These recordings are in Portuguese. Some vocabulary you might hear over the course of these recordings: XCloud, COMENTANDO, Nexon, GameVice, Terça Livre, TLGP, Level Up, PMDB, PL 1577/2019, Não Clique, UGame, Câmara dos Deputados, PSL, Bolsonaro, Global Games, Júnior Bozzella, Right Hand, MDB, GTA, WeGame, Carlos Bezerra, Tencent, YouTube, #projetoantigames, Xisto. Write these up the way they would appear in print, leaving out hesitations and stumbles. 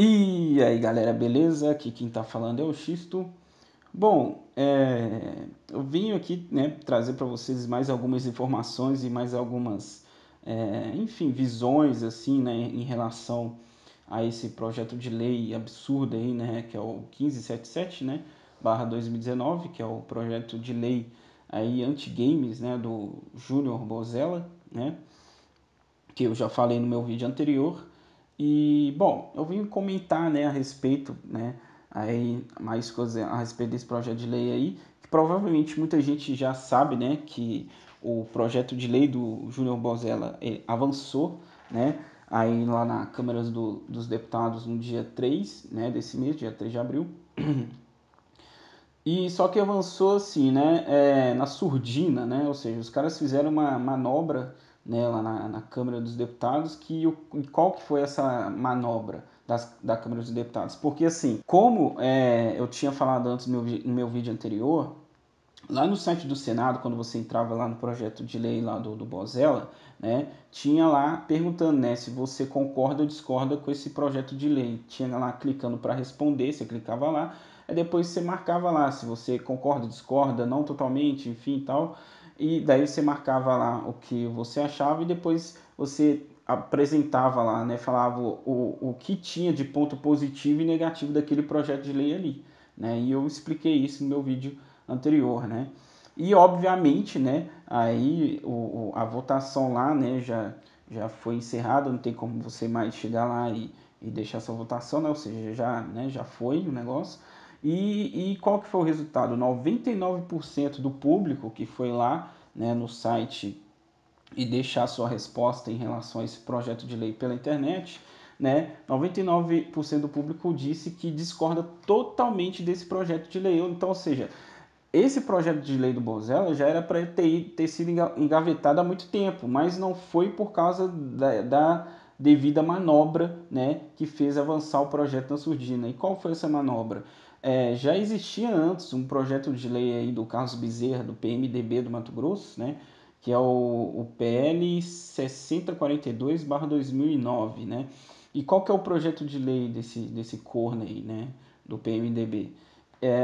E aí galera, beleza? Aqui quem tá falando é o Xisto. Bom, eu vim aqui, né, trazer para vocês mais algumas informações e mais algumas, enfim, visões assim, né, em relação a esse projeto de lei absurdo aí, né, que é o 1577, né, /2019, que é o projeto de lei aí anti-games, né, do Júnior Bozzella, né, que eu já falei no meu vídeo anterior. E, bom, eu vim comentar, né, a respeito, né, aí mais coisas a respeito desse projeto de lei aí, que provavelmente muita gente já sabe, né, que o projeto de lei do Júnior Bozzella avançou, né, aí lá na Câmara dos Deputados no dia 3, né, desse mês, dia 3 de abril, e só que avançou assim, né, na surdina, né, ou seja, os caras fizeram uma manobra, né, lá na Câmara dos Deputados, qual que foi essa manobra da Câmara dos Deputados? Porque assim, como eu tinha falado antes no meu vídeo anterior, lá no site do Senado, quando você entrava lá no projeto de lei lá do Bozzella, né, tinha lá perguntando, né, se você concorda ou discorda com esse projeto de lei. Tinha lá clicando para responder, você clicava lá, aí depois você marcava lá se você concorda, discorda, não totalmente, enfim e tal. E daí você marcava lá o que você achava e depois você apresentava lá, né, falava o que tinha de ponto positivo e negativo daquele projeto de lei ali, né, e eu expliquei isso no meu vídeo anterior, né, e obviamente, né, aí a votação lá, né, já foi encerrada, não tem como você mais chegar lá e deixar essa votação, né, ou seja, já foi o negócio. E qual que foi o resultado? 99% do público que foi lá, né, no site e deixar sua resposta em relação a esse projeto de lei pela internet, né, 99% do público disse que discorda totalmente desse projeto de lei. Então, ou seja, esse projeto de lei do Bozzella já era para ter sido engavetado há muito tempo, mas não foi por causa da devida manobra, né, que fez avançar o projeto na surdina. E qual foi essa manobra? Já existia antes um projeto de lei aí do Carlos Bezerra, do PMDB do Mato Grosso, né, que é o PL 1577/2009, né, e qual que é o projeto de lei desse corno aí, né, do PMDB?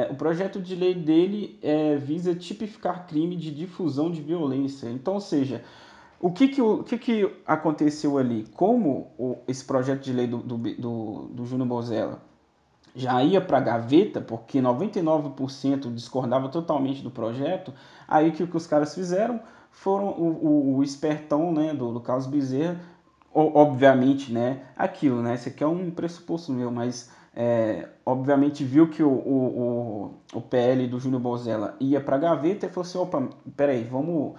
O projeto de lei dele visa tipificar crime de difusão de violência. Então, ou seja, o que aconteceu ali? Como esse projeto de lei do Júnior Bozzella já ia para a gaveta, porque 99% discordava totalmente do projeto, aí o que os caras fizeram foram o espertão, né, do Carlos Bezerra, obviamente, né, aquilo, né, isso aqui é um pressuposto meu, mas obviamente viu que o PL do Júnior Bozzella ia para a gaveta e falou assim, opa, peraí, vamos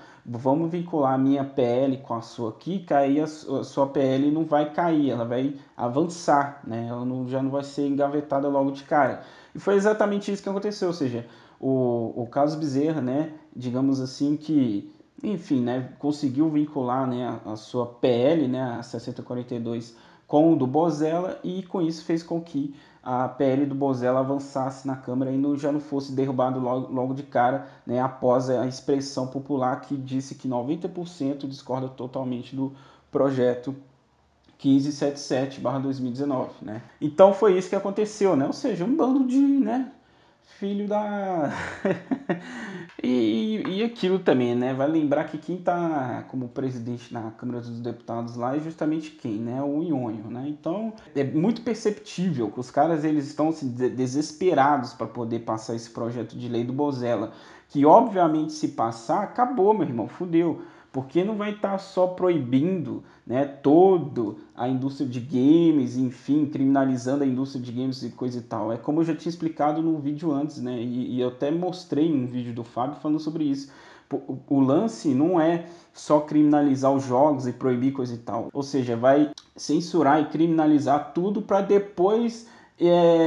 vincular a minha PL com a sua aqui, que aí a sua PL não vai cair, ela vai avançar, né, ela já não vai ser engavetada logo de cara. E foi exatamente isso que aconteceu, ou seja, o Carlos Bezerra, né, digamos assim que, enfim, né, conseguiu vincular, né, a sua PL, né, a 6042, com o do Bozzella, e com isso fez com que a PL do Bozzella avançasse na Câmara e já não fosse derrubado logo de cara, né, após a expressão popular que disse que 90% discorda totalmente do projeto 1577/2019, né. Então foi isso que aconteceu, né, ou seja, um bando de, né, filho da... e aquilo também, né? Vai lembrar que quem está como presidente na Câmara dos Deputados lá é justamente quem, né? O Nhonho, né? Então, é muito perceptível que os caras, eles estão assim, desesperados para poder passar esse projeto de lei do Bozzella, que obviamente se passar, acabou, meu irmão, fudeu. Porque não vai estar só proibindo, né, toda a indústria de games, enfim, criminalizando a indústria de games e coisa e tal. É como eu já tinha explicado no vídeo antes, né, e eu até mostrei um vídeo do Fábio falando sobre isso. O lance não é só criminalizar os jogos e proibir coisa e tal. Ou seja, vai censurar e criminalizar tudo para depois,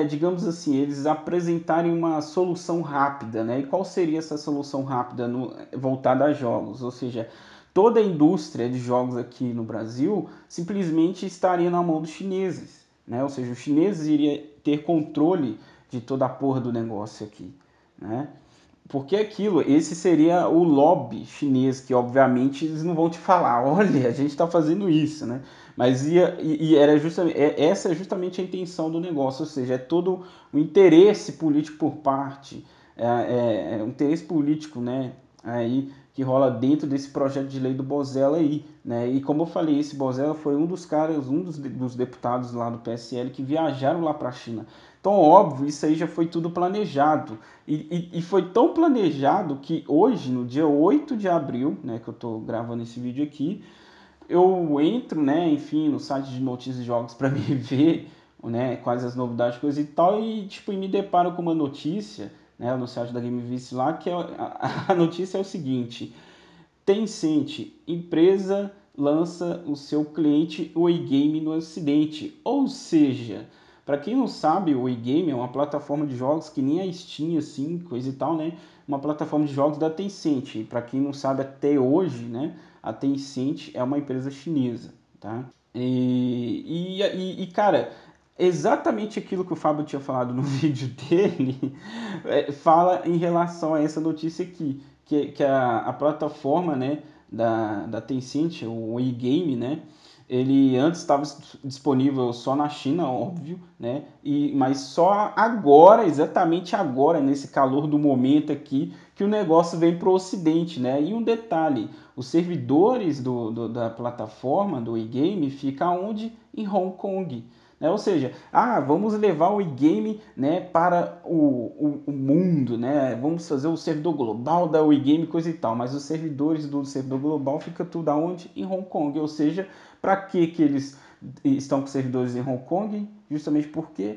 digamos assim, eles apresentarem uma solução rápida, né? E qual seria essa solução rápida voltada a jogos? Ou seja, toda a indústria de jogos aqui no Brasil simplesmente estaria na mão dos chineses, né? Ou seja, os chineses iriam ter controle de toda a porra do negócio aqui, né? Porque aquilo, esse seria o lobby chinês, que obviamente eles não vão te falar, olha, a gente está fazendo isso, né? Mas era justamente, essa é justamente a intenção do negócio, ou seja, é todo um interesse político por parte, um interesse político, né, aí, que rola dentro desse projeto de lei do Bozzella aí, né? E como eu falei, esse Bozzella foi um dos caras, um dos deputados lá do PSL que viajaram lá para a China. Então, óbvio, isso aí já foi tudo planejado. E foi tão planejado que hoje, no dia 8 de abril, né, que eu tô gravando esse vídeo aqui, eu entro, né, enfim, no site de notícias de jogos para me ver, né, quais as novidades, coisa e tal, e tipo, me deparo com uma notícia, né, no site da GameVice lá, que a notícia é o seguinte: Tencent, empresa lança o seu cliente WeGame no Ocidente. Ou seja, para quem não sabe, o WeGame é uma plataforma de jogos que nem a Steam, assim, coisa e tal, né, uma plataforma de jogos da Tencent. Para quem não sabe, até hoje, né, a Tencent é uma empresa chinesa, tá? E cara, exatamente aquilo que o Fábio tinha falado no vídeo dele, fala em relação a essa notícia aqui, que a plataforma, né, da Tencent, o WeGame, né, ele antes estava disponível só na China, óbvio, né, mas só agora, exatamente agora, nesse calor do momento aqui, que o negócio vem para o Ocidente, né? E um detalhe, os servidores da plataforma, do WeGame, fica onde? Em Hong Kong. Né? Ou seja, vamos levar o WeGame, né, para o mundo, né? Vamos fazer o servidor global da WeGame, coisa e tal, mas os servidores do servidor global fica tudo aonde? Em Hong Kong. Ou seja, para que eles estão com servidores em Hong Kong? Justamente porque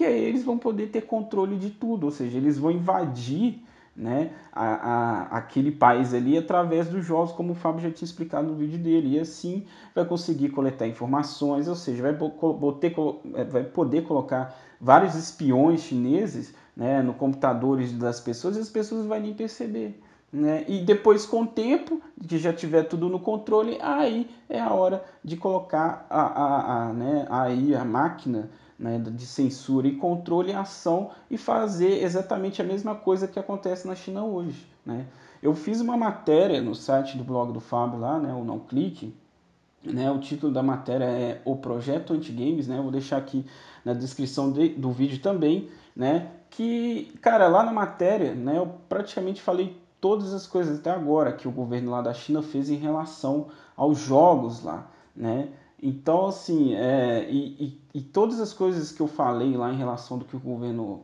eles vão poder ter controle de tudo, ou seja, eles vão invadir, né, aquele país ali através dos jogos, como o Fábio já tinha explicado no vídeo dele, e assim vai conseguir coletar informações, ou seja, vai poder colocar vários espiões chineses, né, no computadores das pessoas, e as pessoas não vão nem perceber, né? E depois, com o tempo, que já tiver tudo no controle, aí é a hora de colocar a máquina, né, de censura e controle, ação, e fazer exatamente a mesma coisa que acontece na China hoje, né? Eu fiz uma matéria no site do blog do Fábio lá, né, o Não Clique, né, o título da matéria é O Projeto Antigames, né, eu vou deixar aqui na descrição do vídeo também, né, que, cara, lá na matéria, né, eu praticamente falei todas as coisas até agora que o governo lá da China fez em relação aos jogos lá, né. Então, assim, e todas as coisas que eu falei lá em relação do que o governo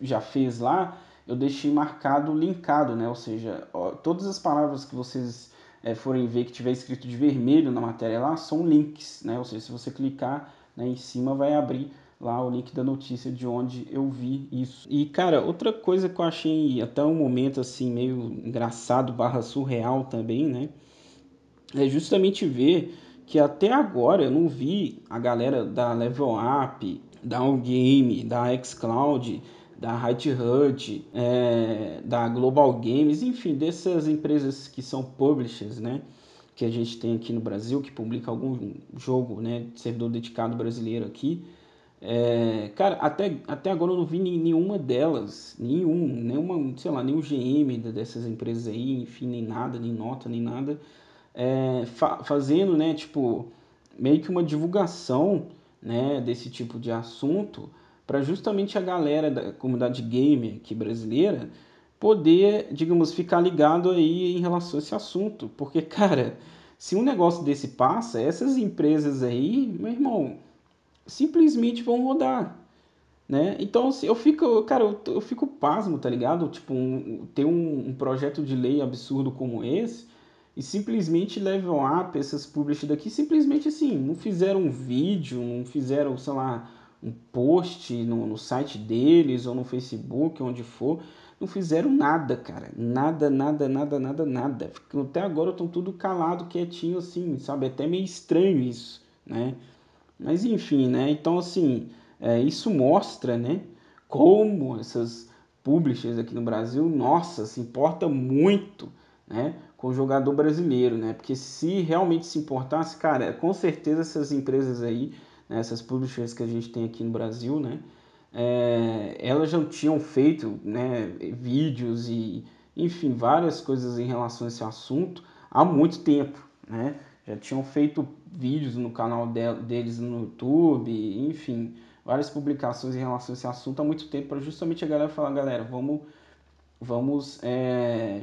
já fez lá, eu deixei marcado, linkado, né? Ou seja, ó, todas as palavras que vocês forem ver que tiver escrito de vermelho na matéria lá, são links, né? Ou seja, se você clicar, né, em cima, vai abrir lá o link da notícia de onde eu vi isso. E, cara, outra coisa que eu achei até um momento, assim, meio engraçado, /surreal também, né? É justamente ver que até agora eu não vi a galera da Level Up, da UGame, da XCloud, da Right Hand, da Global Games, enfim, dessas empresas que são publishers, né, que a gente tem aqui no Brasil, que publica algum jogo, né, de servidor dedicado brasileiro aqui. Cara, até agora eu não vi nenhuma delas, sei lá, nem o GM dessas empresas aí, enfim, nem nada, nem nota, nem nada, fazendo, né, tipo, meio que uma divulgação, né, desse tipo de assunto, para justamente a galera da comunidade gamer aqui brasileira poder, digamos, ficar ligado aí em relação a esse assunto. Porque, cara, se um negócio desse passa, essas empresas aí, meu irmão, simplesmente vão rodar, né? Então, eu fico, cara, eu fico pasmo, tá ligado? Tipo, ter um projeto de lei absurdo como esse, e simplesmente Level Up, essas publishers daqui, simplesmente assim, não fizeram um vídeo, não fizeram, sei lá, um post no site deles, ou no Facebook, onde for, não fizeram nada, cara, nada, até agora estão tudo calado, quietinho assim, sabe, até meio estranho isso, né, mas enfim, né, então assim, isso mostra, né, como essas publishers aqui no Brasil, nossa, se importa muito, né, com o jogador brasileiro, né? Porque se realmente se importasse, cara, com certeza essas empresas aí, né, essas publishers que a gente tem aqui no Brasil, né, elas já tinham feito, né, vídeos e, enfim, várias coisas em relação a esse assunto há muito tempo, né? Já tinham feito vídeos no canal deles no YouTube, enfim, várias publicações em relação a esse assunto há muito tempo, para justamente a galera falar, galera, vamos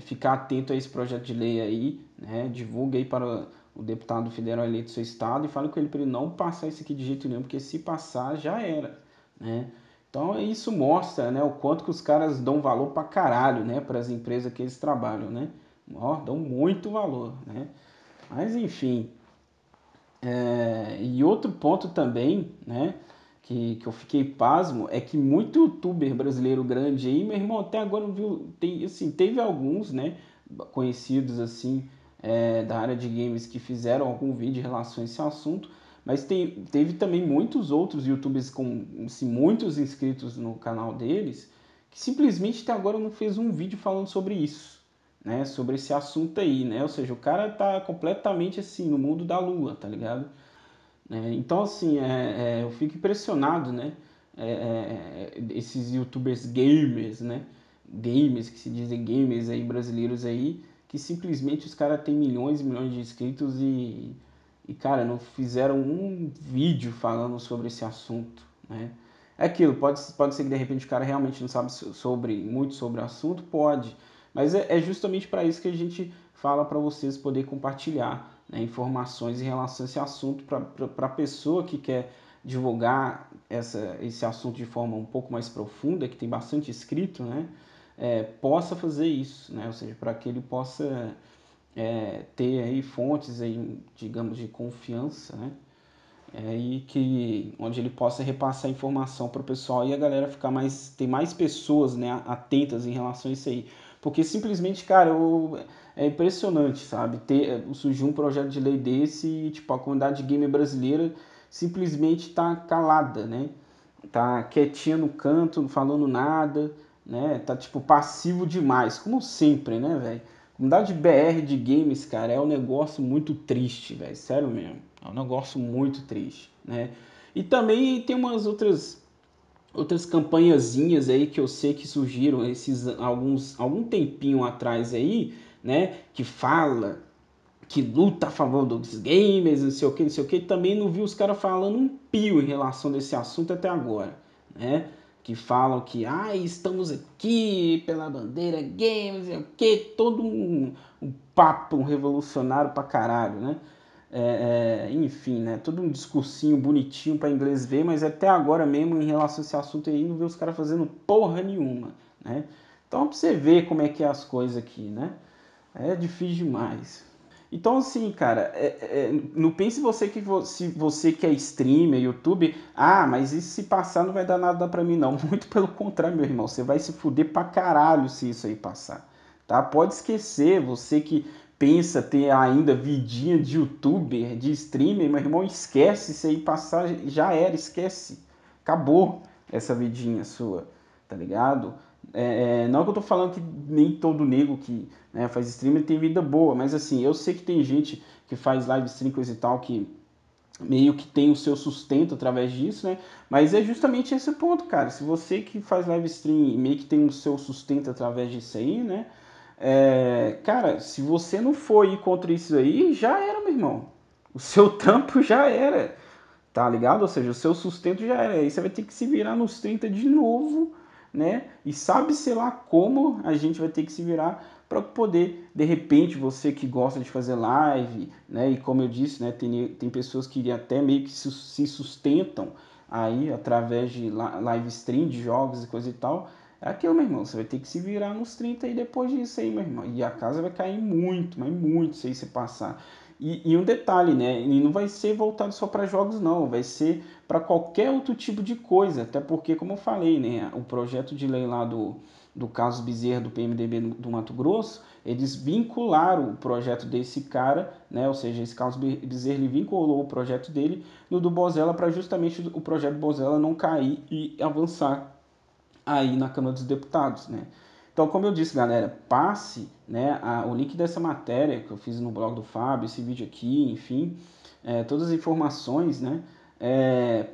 ficar atento a esse projeto de lei aí, né? Divulga aí para o deputado federal eleito do seu estado e fale com ele para ele não passar isso aqui de jeito nenhum, porque se passar, já era, né? Então isso mostra, né, o quanto que os caras dão valor para caralho, né, para as empresas que eles trabalham, né? Ó, dão muito valor, né? Mas enfim, e outro ponto também, né, que eu fiquei pasmo, é que muito youtuber brasileiro grande aí, meu irmão, até agora não viu, teve alguns, né, conhecidos assim, da área de games, que fizeram algum vídeo em relação a esse assunto, mas teve também muitos outros youtubers com, assim, muitos inscritos no canal deles, que simplesmente até agora não fez um vídeo falando sobre isso, né, sobre esse assunto aí, né, ou seja, o cara tá completamente assim, no mundo da lua, tá ligado? Então, assim, eu fico impressionado, né, esses youtubers gamers, né, gamers, que se dizem gamers aí, brasileiros aí, que simplesmente os caras têm milhões e milhões de inscritos e, cara, não fizeram um vídeo falando sobre esse assunto, né. É aquilo, pode ser que de repente o cara realmente não sabe muito sobre o assunto, pode, mas é justamente para isso que a gente fala para vocês poder compartilhar, né, informações em relação a esse assunto, para a pessoa que quer divulgar esse assunto de forma um pouco mais profunda, que tem bastante escrito, né, possa fazer isso, né, ou seja, para que ele possa ter aí fontes, aí, digamos, de confiança, né, e onde ele possa repassar informação para o pessoal e a galera ficar ter mais pessoas, né, atentas em relação a isso aí. Porque simplesmente, cara, é impressionante, sabe? Surgiu um projeto de lei desse e, tipo, a comunidade gamer brasileira simplesmente tá calada, né? Tá quietinha no canto, não falando nada, né? Tá, tipo, passivo demais, como sempre, né, velho? Comunidade BR de games, cara, é um negócio muito triste, velho, sério mesmo. É um negócio muito triste, né? E também tem umas outras campanhazinhas aí que eu sei que surgiram algum tempinho atrás aí, né, que fala, que luta a favor dos gamers, não sei o que, também não vi os caras falando um pio em relação a esse assunto até agora, né, que falam que, estamos aqui pela bandeira games, não sei o que, todo um papo revolucionário pra caralho, né. Enfim, né, todo um discursinho bonitinho para inglês ver, mas até agora mesmo em relação a esse assunto aí não vê os caras fazendo porra nenhuma, né? Então pra você ver como é que é as coisas aqui, né? É difícil demais. Então assim, cara, não pense você que se você que é streamer, YouTube, mas isso se passar não vai dar nada pra mim não, muito pelo contrário, meu irmão, você vai se fuder pra caralho se isso aí passar, tá? Pode esquecer, você que pensa ter ainda vidinha de youtuber, de streamer, meu irmão, esquece isso aí, passar, já era, esquece. Acabou essa vidinha sua, tá ligado? Não que eu tô falando que nem todo nego que, né, faz streamer tem vida boa, mas assim, eu sei que tem gente que faz live stream, coisa e tal, que meio que tem o seu sustento através disso, né? Mas é justamente esse ponto, cara. Se você que faz live stream meio que tem o seu sustento através disso aí, né? Cara, se você não for ir contra isso aí, já era, meu irmão. O seu trampo já era, tá ligado? Ou seja, o seu sustento já era. Aí você vai ter que se virar nos 30 de novo, né? E sabe, sei lá, como a gente vai ter que se virar para poder, de repente, você que gosta de fazer live, né? E como eu disse, né? Tem pessoas que até meio que se sustentam aí através de live stream, de jogos e coisa e tal. É aquilo, meu irmão, você vai ter que se virar nos 30 e depois disso aí, meu irmão. E a casa vai cair muito, mas muito, se você passar. E um detalhe, né, e não vai ser voltado só para jogos não, vai ser para qualquer outro tipo de coisa. Até porque, como eu falei, né, o projeto de lei lá do Carlos Bezerra, do PMDB do Mato Grosso, eles vincularam o projeto desse cara, né, ou seja, esse Carlos Bezerra, ele vinculou o projeto dele no do Bozzella para justamente o projeto do Bozzella não cair e avançar aí na Câmara dos Deputados, né? Então, como eu disse, galera, passe, né, o link dessa matéria que eu fiz no blog do Fábio, esse vídeo aqui, enfim, todas as informações, né,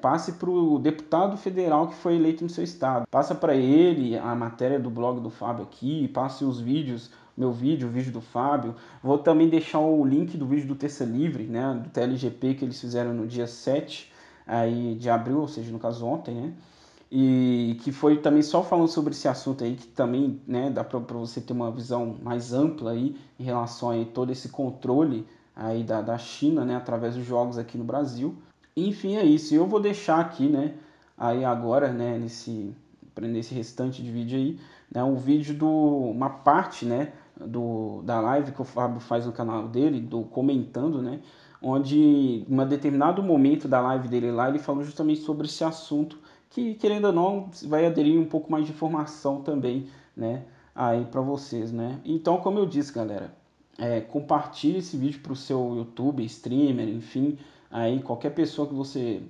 passe para o deputado federal que foi eleito no seu estado. Passa para ele a matéria do blog do Fábio aqui, passe os vídeos, meu vídeo, o vídeo do Fábio. Vou também deixar o link do vídeo do Terça Livre, né, do TLGP que eles fizeram no dia 7 aí, de abril, ou seja, no caso ontem, né? E que foi também só falando sobre esse assunto aí, que também, né, dá para você ter uma visão mais ampla aí em relação a todo esse controle aí da China, né, através dos jogos aqui no Brasil. Enfim, é isso. Eu vou deixar aqui, né, aí agora, né, nesse restante de vídeo aí, né, um vídeo uma parte, né, da live que o Fábio faz no canal dele, comentando, né, onde em um determinado momento da live dele lá, ele falou justamente sobre esse assunto, que, querendo ou não, vai aderir um pouco mais de informação também, né, aí para vocês, né. Então, como eu disse, galera, compartilhe esse vídeo para o seu YouTube, streamer, enfim, aí qualquer pessoa que você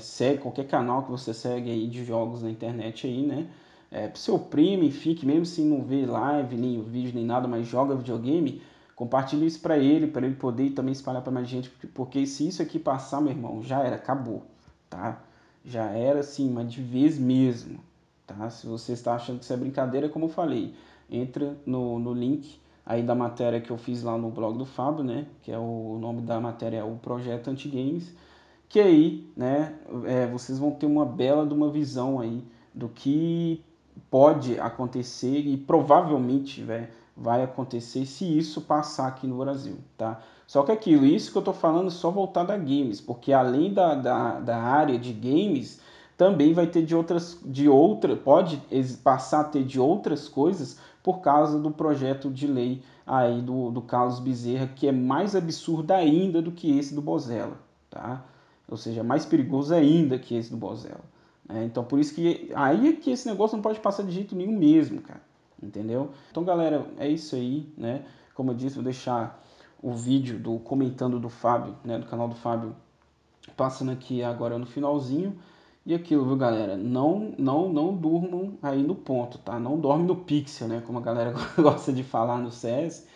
segue, qualquer canal que você segue aí de jogos na internet aí, né, para o seu primo, enfim, que mesmo se não vê live, nem o vídeo, nem nada, mas joga videogame, compartilhe isso para ele poder também espalhar para mais gente, porque se isso aqui passar, meu irmão, já era, acabou, tá? Já era assim, mas de vez mesmo, tá? Se você está achando que isso é brincadeira, como eu falei, entra no link aí da matéria que eu fiz lá no blog do Fábio, né? Que é o nome da matéria, é o Projeto Antigames, que aí, né, vocês vão ter uma bela de uma visão aí do que pode acontecer e provavelmente, velho, vai acontecer se isso passar aqui no Brasil, tá? Só que isso que eu tô falando é só voltado a games, porque além da área de games, também vai ter pode passar a ter de outras coisas por causa do projeto de lei aí do Carlos Bezerra, que é mais absurdo ainda do que esse do Bozzella, tá? Ou seja, mais perigoso ainda que esse do Bozzella, né? Então, por isso que aí é que esse negócio não pode passar de jeito nenhum mesmo, cara. Entendeu? Então, galera, é isso aí, né? Como eu disse, vou deixar o vídeo do comentando do Fábio, né, do canal do Fábio, passando aqui agora no finalzinho. E aquilo, viu, galera? Não durmam aí no ponto, tá? Não dorme no pixel, né, como a galera gosta de falar no CS,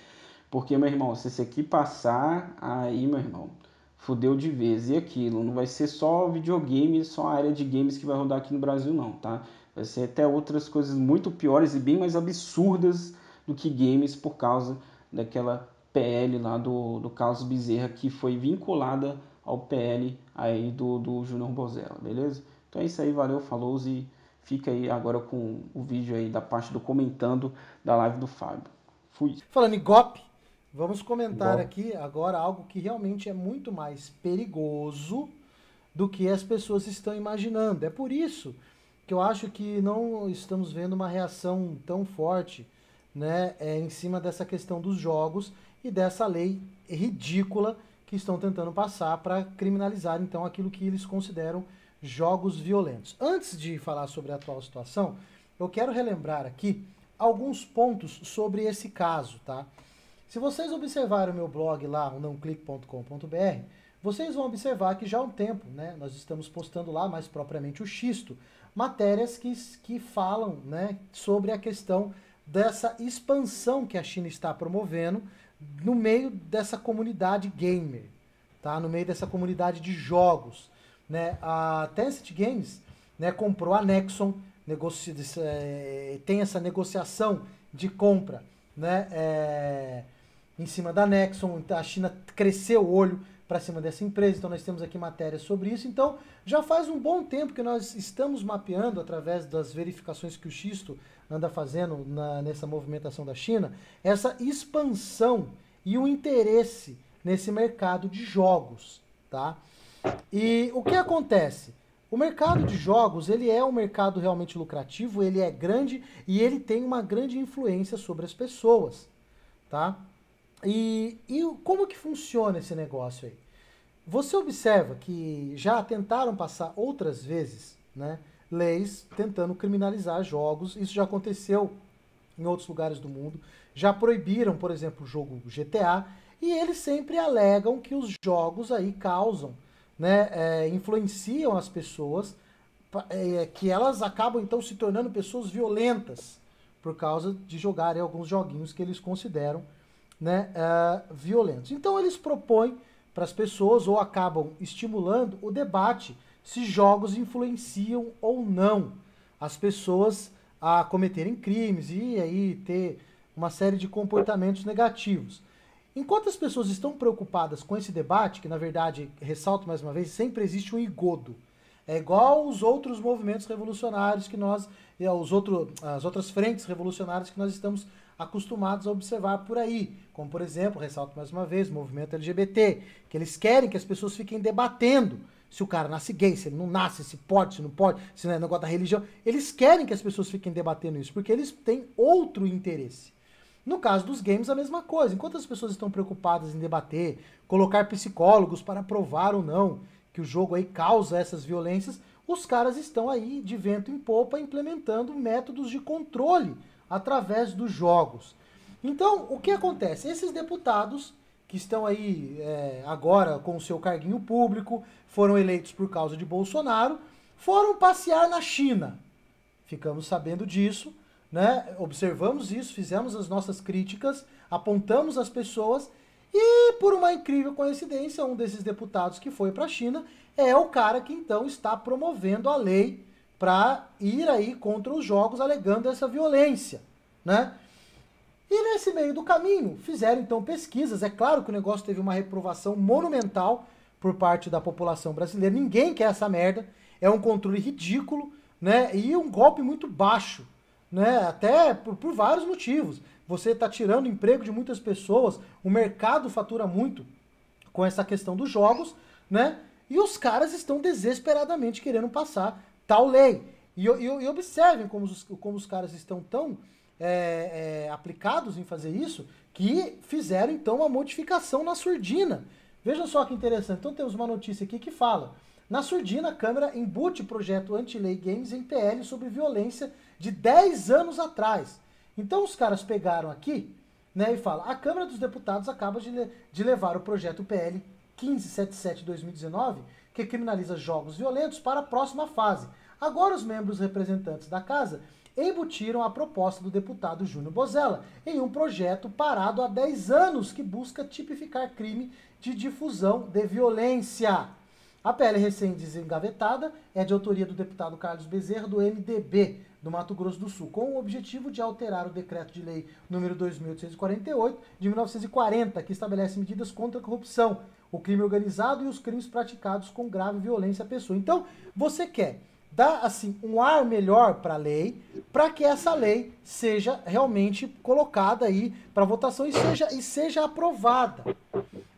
porque, meu irmão, se esse aqui passar, aí, meu irmão, fudeu de vez. E aquilo, não vai ser só videogame, só a área de games que vai rodar aqui no Brasil, não, tá? Vai ser até outras coisas muito piores e bem mais absurdas do que games por causa daquela PL lá do Carlos Bezerra, que foi vinculada ao PL aí do Júnior Bozzella, beleza? Então é isso aí, valeu, falou e fica aí agora com o vídeo aí da parte do comentando da live do Fábio. Fui. Falando em golpe, vamos comentar aqui agora algo que realmente é muito mais perigoso do que as pessoas estão imaginando. É por isso que eu acho que não estamos vendo uma reação tão forte, né, em cima dessa questão dos jogos e dessa lei ridícula que estão tentando passar para criminalizar, então, aquilo que eles consideram jogos violentos. Antes de falar sobre a atual situação, eu quero relembrar aqui alguns pontos sobre esse caso, tá? Se vocês observarem o meu blog lá, o nãoclique.com.br, vocês vão observar que já há um tempo, né, nós estamos postando lá, mais propriamente o Xisto, matérias que falam, né, sobre a questão dessa expansão que a China está promovendo no meio dessa comunidade gamer, tá? No meio dessa comunidade de jogos, né? A Tencent Games, né, comprou a Nexon, tem essa negociação de compra, né, em cima da Nexon, a China cresceu o olho para cima dessa empresa, então nós temos aqui matéria sobre isso. Então já faz um bom tempo que nós estamos mapeando, através das verificações que o Xisto anda fazendo nessa movimentação da China, essa expansão e o interesse nesse mercado de jogos, tá? E o que acontece? O mercado de jogos, ele é um mercado realmente lucrativo, ele é grande e ele tem uma grande influência sobre as pessoas, tá? E como que funciona esse negócio aí? Você observa que já tentaram passar outras vezes, né, leis tentando criminalizar jogos. Isso já aconteceu em outros lugares do mundo. Já proibiram, por exemplo, o jogo GTA. E eles sempre alegam que os jogos aí causam, né, influenciam as pessoas, que elas acabam então se tornando pessoas violentas por causa de jogarem alguns joguinhos que eles consideram, né, violentos. Então eles propõem para as pessoas ou acabam estimulando o debate se jogos influenciam ou não as pessoas a cometerem crimes e aí ter uma série de comportamentos negativos. Enquanto as pessoas estão preocupadas com esse debate, que na verdade, ressalto mais uma vez, sempre existe um engodo. É igual aos outros movimentos revolucionários que nós, as outras frentes revolucionárias que nós estamos acostumados a observar por aí. Como por exemplo, ressalto mais uma vez, o movimento LGBT, que eles querem que as pessoas fiquem debatendo se o cara nasce gay, se ele não nasce, se pode, se não pode, se não é negócio da religião. Eles querem que as pessoas fiquem debatendo isso, porque eles têm outro interesse. No caso dos games, a mesma coisa. Enquanto as pessoas estão preocupadas em debater, colocar psicólogos para provar ou não que o jogo aí causa essas violências, os caras estão aí de vento em popa implementando métodos de controle através dos jogos. Então, o que acontece? Esses deputados que estão aí agora com o seu carguinho público, foram eleitos por causa de Bolsonaro, foram passear na China. Ficamos sabendo disso, né? Observamos isso, fizemos as nossas críticas, apontamos as pessoas e, por uma incrível coincidência, um desses deputados que foi para a China é o cara que então está promovendo a lei para ir aí contra os jogos, alegando essa violência, né? E nesse meio do caminho, fizeram então pesquisas. É claro que o negócio teve uma reprovação monumental por parte da população brasileira. Ninguém quer essa merda. É um controle ridículo, né? E um golpe muito baixo, né? Até por vários motivos. Você está tirando o emprego de muitas pessoas. O mercado fatura muito com essa questão dos jogos, né? E os caras estão desesperadamente querendo passar tal lei. E observem como os caras estão tão aplicados em fazer isso, que fizeram então uma modificação na surdina. Vejam só que interessante. Então temos uma notícia aqui que fala: na surdina, a Câmara embute projeto anti-lei games em PL sobre violência de 10 anos atrás. Então os caras pegaram aqui, né, e falam: a Câmara dos Deputados acaba de levar o projeto PL 1577/2019, que criminaliza jogos violentos, para a próxima fase. Agora os membros representantes da casa embutiram a proposta do deputado Júnior Bozzella em um projeto parado há 10 anos que busca tipificar crime de difusão de violência. A PL recém-desengavetada é de autoria do deputado Carlos Bezerra, do MDB do Mato Grosso do Sul, com o objetivo de alterar o decreto de lei número 2.848, de 1940, que estabelece medidas contra a corrupção, o crime organizado e os crimes praticados com grave violência à pessoa. Então, você quer dá assim um ar melhor para a lei, para que essa lei seja realmente colocada aí para votação e seja aprovada.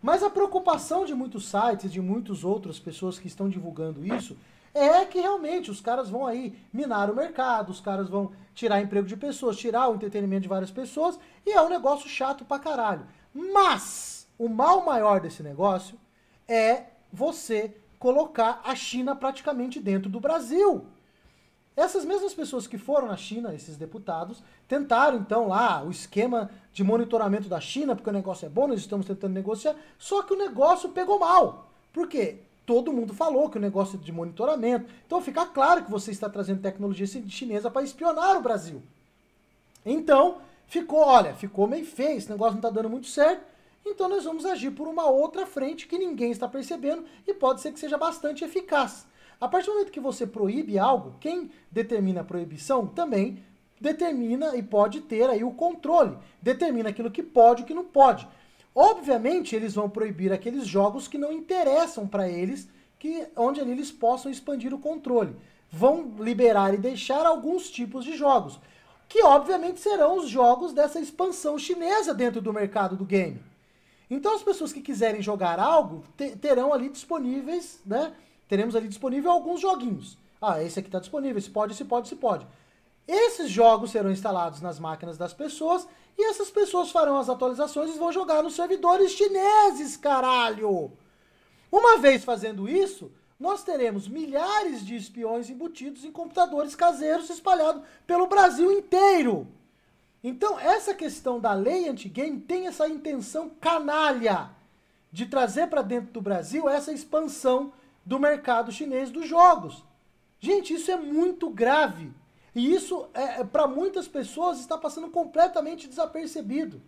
Mas a preocupação de muitos sites e de muitas outras pessoas que estão divulgando isso é que realmente os caras vão aí minar o mercado, os caras vão tirar emprego de pessoas, tirar o entretenimento de várias pessoas, e é um negócio chato pra caralho. Mas o mal maior desse negócio é você colocar a China praticamente dentro do Brasil. Essas mesmas pessoas que foram na China, esses deputados, tentaram então lá o esquema de monitoramento da China, porque o negócio é bom, nós estamos tentando negociar, só que o negócio pegou mal. Por quê? Todo mundo falou que o negócio é de monitoramento. Então fica claro que você está trazendo tecnologia chinesa para espionar o Brasil. Então, ficou meio feio, esse negócio não está dando muito certo. Então nós vamos agir por uma outra frente que ninguém está percebendo e pode ser que seja bastante eficaz. A partir do momento que você proíbe algo, quem determina a proibição também determina e pode ter aí o controle. Determina aquilo que pode e o que não pode. Obviamente eles vão proibir aqueles jogos que não interessam para eles, onde ali eles possam expandir o controle. Vão liberar e deixar alguns tipos de jogos, que obviamente serão os jogos dessa expansão chinesa dentro do mercado do game. Então as pessoas que quiserem jogar algo, terão ali disponíveis, né? Teremos ali disponível alguns joguinhos. Ah, esse aqui está disponível, esse pode. Esses jogos serão instalados nas máquinas das pessoas e essas pessoas farão as atualizações e vão jogar nos servidores chineses, caralho! Uma vez fazendo isso, nós teremos milhares de espiões embutidos em computadores caseiros espalhados pelo Brasil inteiro. Então, essa questão da lei anti-game tem essa intenção canalha de trazer para dentro do Brasil essa expansão do mercado chinês dos jogos. Gente, isso é muito grave. E isso, para muitas pessoas, está passando completamente desapercebido.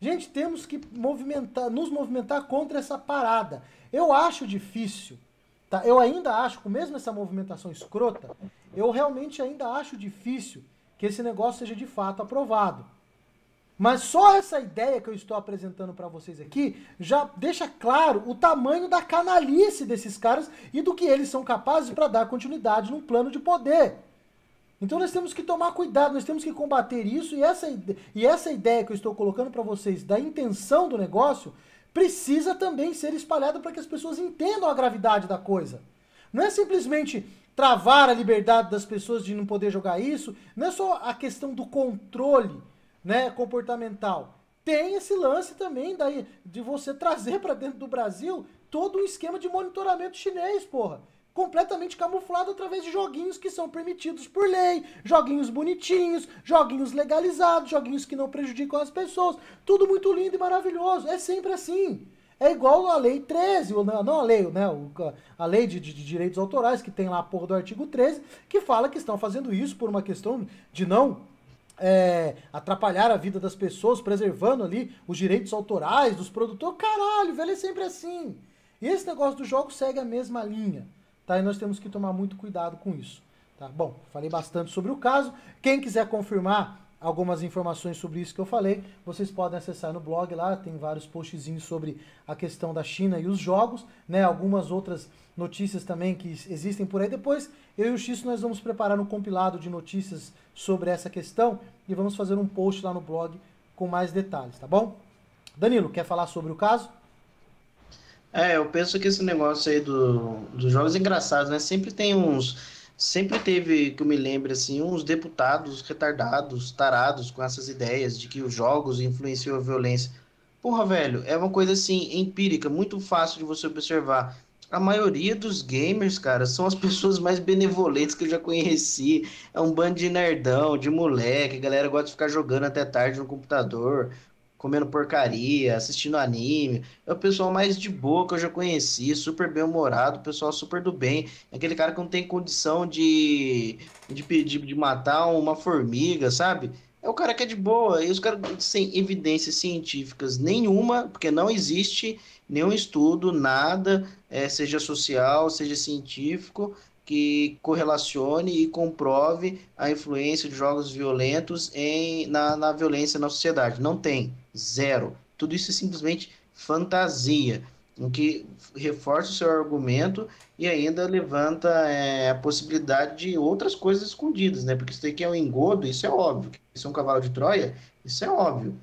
Gente, temos que nos movimentar contra essa parada. Eu acho difícil, tá? Eu ainda acho, mesmo essa movimentação escrota, eu realmente ainda acho difícil que esse negócio seja de fato aprovado. Mas só essa ideia que eu estou apresentando para vocês aqui já deixa claro o tamanho da canalice desses caras e do que eles são capazes para dar continuidade num plano de poder. Então nós temos que tomar cuidado, nós temos que combater isso, e essa ideia que eu estou colocando para vocês da intenção do negócio precisa também ser espalhada para que as pessoas entendam a gravidade da coisa. Não é simplesmente travar a liberdade das pessoas de não poder jogar isso, não é só a questão do controle, né, comportamental. Tem esse lance também daí de você trazer para dentro do Brasil todo um esquema de monitoramento chinês, porra. Completamente camuflado através de joguinhos que são permitidos por lei, joguinhos bonitinhos, joguinhos legalizados, joguinhos que não prejudicam as pessoas. Tudo muito lindo e maravilhoso. É sempre assim. É igual a lei 13, ou não a lei, né? A lei de direitos autorais, que tem lá a porra do artigo 13, que fala que estão fazendo isso por uma questão de não... atrapalhar a vida das pessoas, preservando ali os direitos autorais dos produtores. Caralho, velho, é sempre assim. E esse negócio do jogo segue a mesma linha, tá? E nós temos que tomar muito cuidado com isso, tá? Bom, falei bastante sobre o caso. Quem quiser confirmar algumas informações sobre isso que eu falei, vocês podem acessar no blog lá, tem vários postzinhos sobre a questão da China e os jogos, né? Algumas outras notícias também que existem por aí. Depois, eu e o X, nós vamos preparar um compilado de notícias sobre essa questão e vamos fazer um post lá no blog com mais detalhes, tá bom? Danilo, quer falar sobre o caso? Eu penso que esse negócio aí dos jogos é engraçado, né? Sempre tem uns... Sempre teve, que eu me lembro, assim, uns deputados retardados, tarados com essas ideias de que os jogos influenciam a violência. Porra, velho, é uma coisa, assim, empírica, muito fácil de você observar. A maioria dos gamers, cara, são as pessoas mais benevolentes que eu já conheci. É um bando de nerdão, de moleque, a galera gosta de ficar jogando até tarde no computador, comendo porcaria, assistindo anime. É o pessoal mais de boa que eu já conheci, super bem-humorado, pessoal super do bem. É aquele cara que não tem condição de matar uma formiga, sabe? É o cara que é de boa. E os caras sem evidências científicas nenhuma, porque não existe nenhum estudo, nada, seja social, seja científico, que correlacione e comprove a influência de jogos violentos na violência na sociedade. Não tem. Zero. Tudo isso é simplesmente fantasia, o que reforça o seu argumento e ainda levanta a possibilidade de outras coisas escondidas, né? Porque isso daqui é um engodo, isso é óbvio. Isso é um cavalo de Troia, isso é óbvio.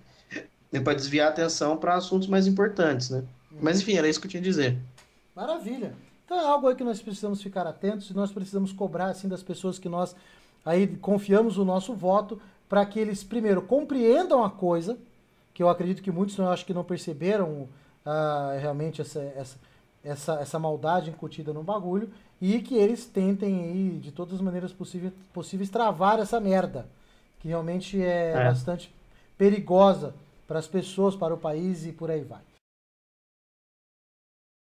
É para desviar a atenção para assuntos mais importantes, né? Mas enfim, era isso que eu tinha a dizer. Maravilha. Então é algo aí que nós precisamos ficar atentos, e nós precisamos cobrar assim das pessoas que nós aí confiamos o nosso voto, para que eles primeiro compreendam a coisa, que eu acredito que muitos eu acho que não perceberam realmente essa maldade incutida no bagulho, e que eles tentem aí de todas as maneiras possíveis travar essa merda, que realmente é bastante perigosa para as pessoas, para o país e por aí vai.